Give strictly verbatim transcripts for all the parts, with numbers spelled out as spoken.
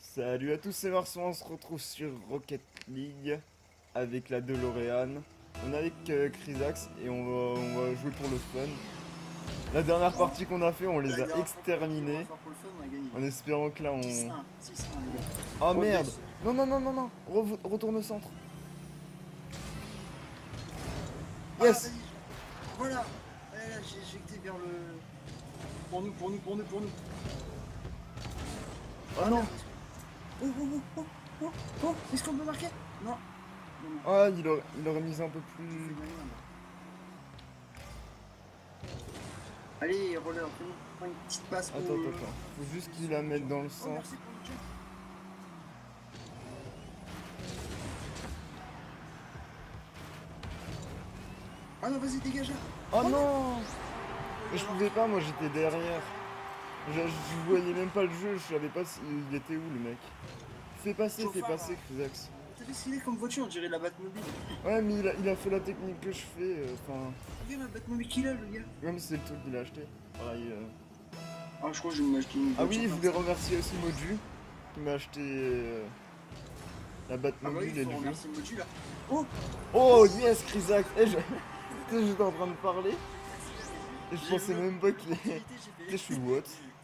Salut à tous, c'est Marceau, on se retrouve sur Rocket League avec la DeLorean. On est avec euh, Crysax et on va, on va jouer pour le fun. La dernière partie qu'on a fait, on les a exterminés. En espérant que là on... Oh merde! Non, non, non, non, non! Re retourne au centre! Yes! Voilà! J'ai éjecté vers le... Pour nous, pour nous, pour nous, pour nous! Oh non! Oh, oh, oh, oh, oh! Est-ce qu'on peut marquer? Non! Ah, il aurait, il aurait mis un peu plus... Allez, roller, prends une petite passe pour... Attends, attends, attends. Faut juste qu'il la mette dans le sang. Ah non, vas-y, dégage là. Oh, oh non, je pouvais pas, moi j'étais derrière. Je, je voyais même pas le jeu, je savais pas il était où le mec. Fais passer, fais passer, Crysax. T'as vu ce qu'il est comme voiture, on dirait la Batmobile. Ouais, mais il a, il a fait la technique que je fais, enfin... Euh, regarde la Batmobile qu'il a, le gars. Ouais, mais c'est le truc qu'il a acheté. Voilà, il, euh... Ah, je crois que je vais m'acheter une voiture. Ah oui, je voulais remercier aussi Moju, qui m'a acheté euh, la Batmobile. Ah ouais, il faut remercier Moju, là. Oh, oh yes, Crysax. Eh, je... J'étais en train de parler et je pensais même pas qu'il est... Je suis what?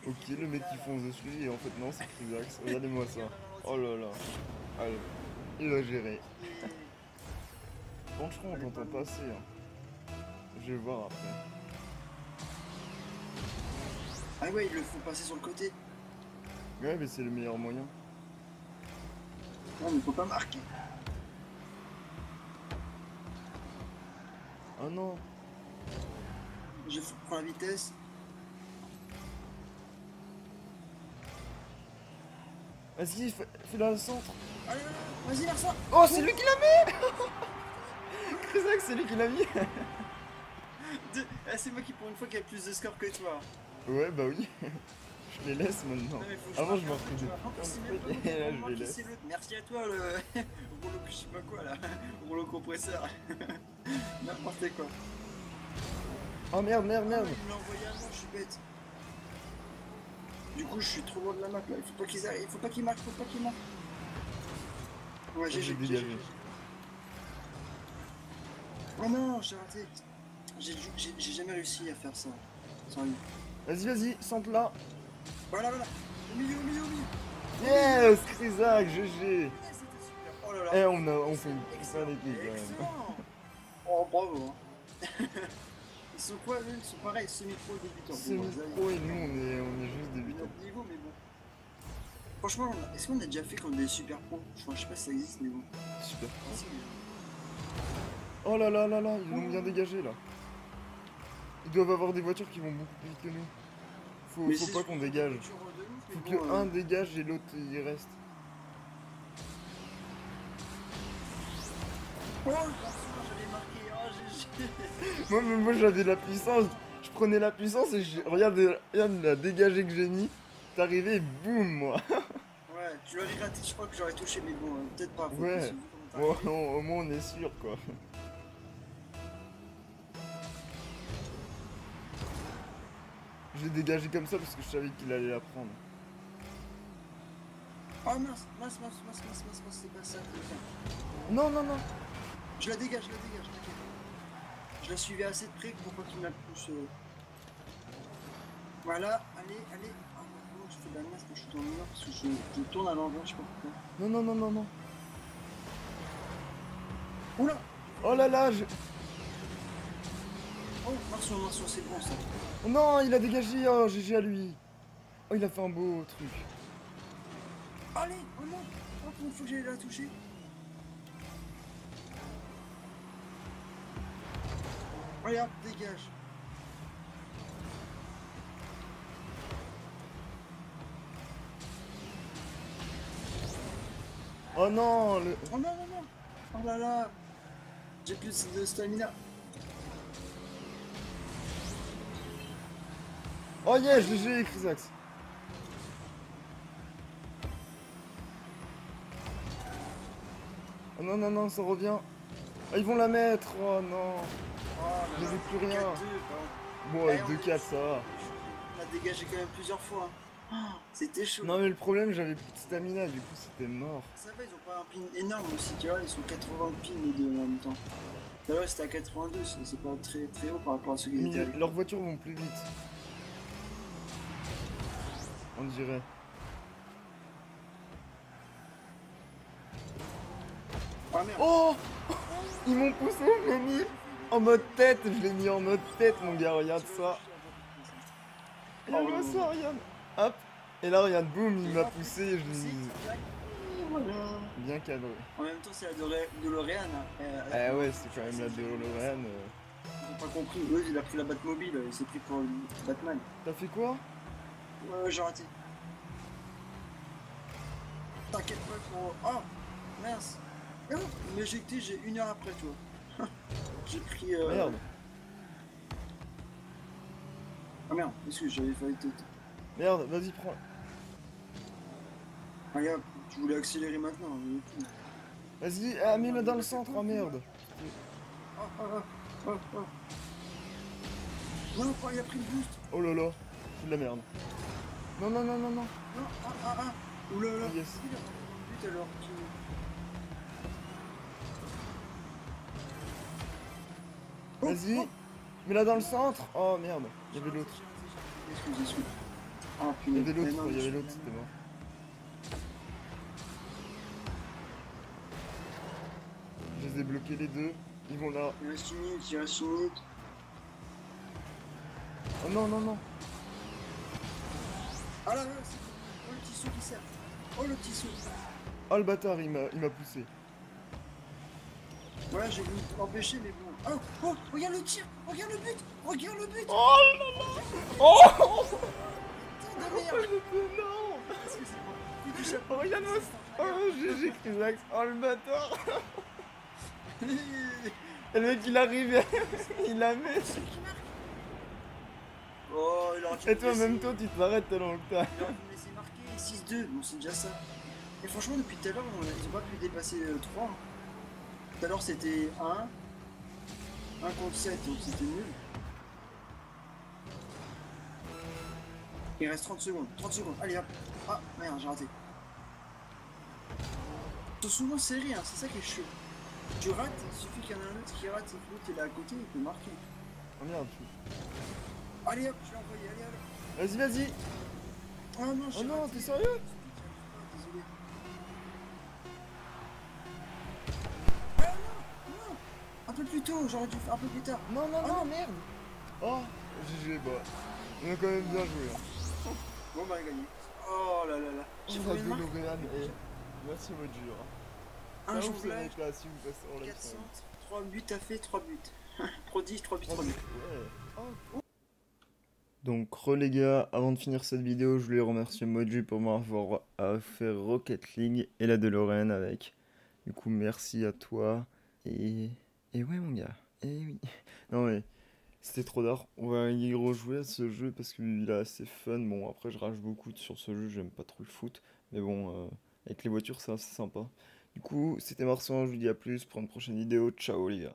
Ok, le mec qui fonce dessus et en fait non, c'est Crysax. Regardez-moi ça. Oh là là. Allez, il va gérer. Bon, je crois qu'on t'entend passer. Hein. Je vais voir après. Ah ouais, il le faut passer sur le côté. Ouais, mais c'est le meilleur moyen. Non, mais faut pas marquer. Oh non! Je prends la vitesse. Vas-y, fais-la dans le centre. Allez, vas-y, vers ça. Oh, c'est lui qui l'a mis! Crysax, c'est lui qui l'a mis. De... Ah, c'est moi qui, pour une fois, qui a plus de score que toi. Ouais, bah oui. Je les laisse maintenant. Non, je Avant, je m'en fous. Et là, je les laisse. Merci à toi, le rouleau, je sais pas quoi là. Rouleau compresseur. N'importe quoi. Oh merde, merde, merde. Ah, il l'a envoyé à moi, je suis bête. Du coup, je suis trop loin de la map là. Il faut pas qu'ils arrivent. Il faut pas qu'ils marquent. Il faut pas qu'ils marquent. Ouais, j'ai dégagé. Oh non, j'ai raté. J'ai jamais réussi à faire ça. Sans lui. Vas-y, vas-y, centre là. Voilà, voilà. Au milieu, au milieu, au milieu. Yes, Crysax, G G. Oh là là. Eh, on a, on fait une excellente équipe quand même. Oh, bravo. Hein. Ils sont quoi, eux? Ils sont pareils, semi-pro et débutants. Semi-pro et nous, on est, on est juste débutants. On a niveau, mais bon. Franchement, est-ce qu'on a déjà fait quand on est super pro? Enfin, je sais pas si ça existe, mais bon. Super pro. Oh là là là là, ils l'ont bien dégagé là. Ils doivent avoir des voitures qui vont beaucoup plus vite que nous. Faut, mais faut pas qu'on dégage. Faut que bon, un ouais. dégage et l'autre il reste. Oh, oh, moi, moi j'avais la puissance. Je prenais la puissance et je... regarde, regarde la dégagée que j'ai mis. T'es arrivé et boum moi. Ouais, tu l'aurais raté, je crois que j'aurais touché, mais bon, peut-être pas. Ouais, bon, non, au moins on est sûr quoi. Je l'ai dégagé comme ça parce que je savais qu'il allait la prendre. Oh mince, mince, mince, mince, mince, mince, mince, c'est pas ça. Non, non, non. Je la dégage, je la dégage, t'inquiète. Je la suivais assez de près pour pas qu'il me la pousse. Voilà, allez, allez. Oh non, je fais de la masse quand je suis dans le mur parce que je, je tourne à l'envers, je sais pas pourquoi. Non, non, non, non, non. Oula. Oh là là, je... Oh, Marceau, Marceau, c'est bon ça. Oh non, il a dégagé, oh, G G à lui. Oh, il a fait un beau truc. Allez, oh non, oh, faut que j'aille la toucher. Regarde, dégage. Oh non, le... Oh non, non, non. Oh là là. J'ai plus de stamina. Oh yeah, G G Crysax. Oh non non non, ça revient. Oh, ils vont la mettre. Oh non. Oh, je n'ai plus rien. Moi, avec deux quatre, ça va. On a dégagé quand même plusieurs fois. Oh, c'était chaud. Non, mais le problème, j'avais plus de stamina, du coup, c'était mort. Ça va, ils ont pas un pin énorme aussi, tu vois. Ils sont quatre-vingts pins les deux en même temps. D'ailleurs, c'était à quatre-vingt-deux, c'est pas très, très haut par rapport à ceux qui étaient. Leurs voitures vont plus vite. On dirait. Ah, merde. Oh, ils m'ont poussé, je l'ai mis en mode tête, je l'ai mis en mode tête, mon gars, regarde ça. Et là, regarde ça, regarde. Hop, et là, regarde, boum, il m'a poussé et je l'ai mis. Bien cadré. En même temps, c'est la DeLorean. Eh ouais, c'est quand même la DeLorean. J'ai pas compris, eux, il a pris la Batmobile, il s'est pris pour Batman. T'as fait quoi? Euh, j'ai raté. T'inquiète pas, pour... Oh, mince. Mais j'ai été, j'ai une heure après, toi. J'ai pris... Euh... Merde. Ah merde, excuse, j'avais failli te... Merde, vas-y, prends. Ah, regarde, tu voulais accélérer maintenant. Mais... Vas-y, ah, mets-le dans le centre, ah merde. Oh, oh, oh, oh, oh. Non, il a pris le boost. Oh là là, c'est de la merde. Non, non, non, non, non. Non, ah, ah, ah. Oh là là. Yes. Putain, alors, tu... Vas-y, mais là dans le centre. Oh merde, il y avait l'autre. Excusez, excusez. Oh putain, il y avait l'autre, il y avait l'autre, c'était mort. Je les ai bloqués les deux, ils vont là. Il reste une minute, il reste une minute. Oh non, non, non. Ah là là, c'est... Oh le tissu qui sert. Oh le tissu. Oh le bâtard, il m'a poussé. Ouais, j'ai voulu empêcher les bons. Oh, oh, regarde le tir, regarde le but, regarde le but. Oh là là. Oh, oh. Putain de merde. Non. Excusez-moi. Regarde le... Oh, G G Crysax. Oh, le bâtard. Et le mec, il arrive, il la met. Oh, il aurait... Et toi, même toi, tu t'arrêtes tellement que t'as... Il aurait pu me laisser marquer six deux, bon, c'est déjà ça. Et franchement, depuis tout à l'heure, ils ont pas pu dépasser trois. Tout à l'heure c'était un contre sept, donc c'était nul. Il reste trente secondes, trente secondes, allez hop. Ah merde, j'ai raté. C'est souvent serré, hein, c'est ça qui est chaud. Tu rates, il suffit qu'il y en ait un autre qui rate, c'est que l'autre est là à côté, il peut marquer. Oh merde. Allez hop, je l'ai envoyé, allez, allez. Vas-y, vas-y. Oh non, oh, non, t'es sérieux? Désolé. Un peu plus tôt, j'aurais dû faire un peu plus tard. Non, non, oh, non, merde. Oh, G G, bah. On a quand même bien joué. Hein. Bon, bah, gagné. Oh là là là. J'ai fait une marque. Et... Merci, Moju. Hein. Un jour live, quatre cents, trois buts à fait, trois buts. Prodige, trois buts, trois buts. Ouais. Oh. Donc, re les gars, avant de finir cette vidéo, je voulais remercier Moju pour m'avoir fait Rocket League et la DeLorean avec. Du coup, merci à toi. Et... Et ouais mon gars, et oui. Non mais, c'était trop d'art. On va y rejouer à ce jeu parce qu'il est assez fun. Bon après je rage beaucoup sur ce jeu, j'aime pas trop le foot. Mais bon, euh, avec les voitures c'est assez sympa. Du coup, c'était Marceau, je vous dis à plus pour une prochaine vidéo. Ciao les gars.